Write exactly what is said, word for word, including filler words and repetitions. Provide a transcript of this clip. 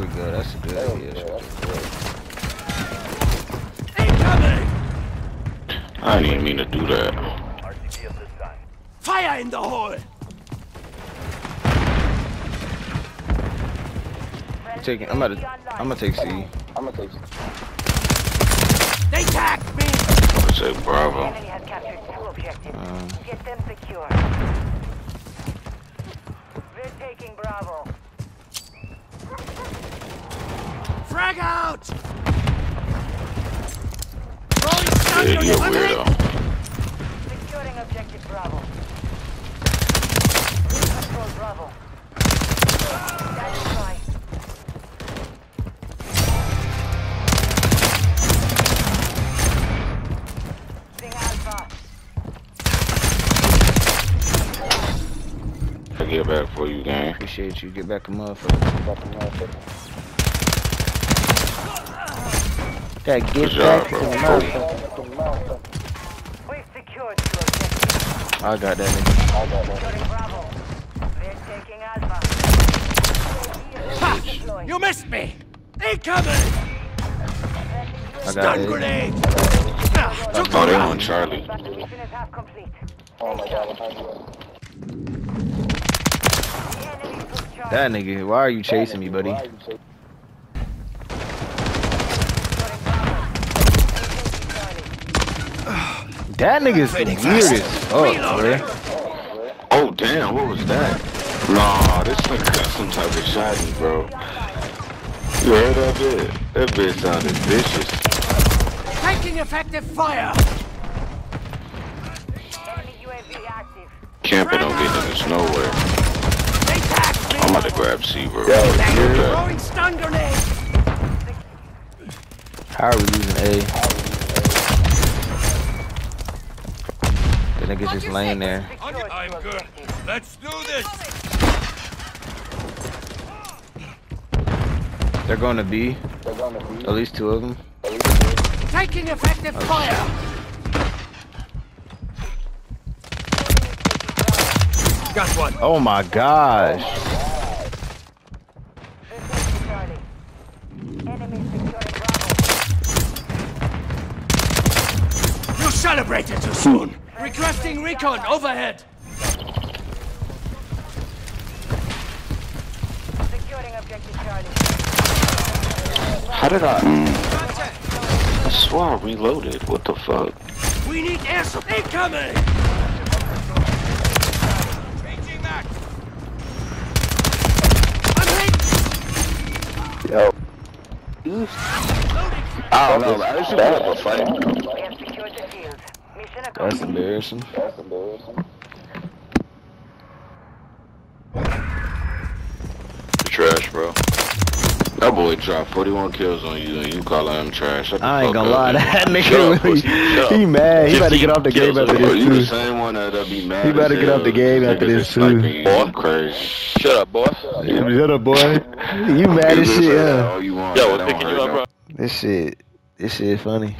we go. That's a good idea. Incoming! I didn't mean to do that. Fire in the hole! I'm taking. I'm gonna. I'm gonna take C. I'm gonna take C. They attacked me. I'm gonna say Bravo. The enemy has captured two objectives. Um. Get them secure. We're taking Bravo. Frag out! Rolling yeah, weirdo. Securing objective Bravo. Control Bravo. Satisfy. Sing Alpha. I get back for you, gang. Appreciate you. Get back a motherfucker. Get back a motherfucker. Gotta get good back job, to the mountain. We've secured the objective. I got that nigga. I got that nigga. Taking Alpha. You missed me! Incoming! I got it. Grenade! I got oh, they on Charlie. Oh my god, that nigga, why are you chasing me, buddy? That nigga's the weirdest. Oh, bro. Oh, damn, what was that? Nah, this nigga got some type of shotty, bro. You heard that bitch? That bitch sounded vicious. Taking effective fire! Enemy U A V active. Camping don't get niggas nowhere. I'm about to grab C, bro. Throwing stun grenade! How are we losing A? Nigga just laying there. I'm good. Let's do this. They're going to B. They're going to B. At least two of them. Taking effective oh, fire. Got one. Oh my gosh. You celebrated too soon. Requesting recon overhead. Securing objective Charlie. How did I? Mm. I swear I reloaded. What the fuck? We need air support incoming. Changing back. I'm hit. Yo. Oof. I don't know. I just had a fight. That's embarrassing. That's embarrassing. Trash, bro. That boy dropped forty-one kills on you, and you call him trash. I ain't gonna lie, that nigga really, he mad. He about to get off the game after this too. You the same one that'll be mad. He about to get off the game after this too. Boy, crazy. Shut up, boy. Shut up, boy. You mad as shit, yeah. Yo, we're picking you up, bro. This shit, this shit funny.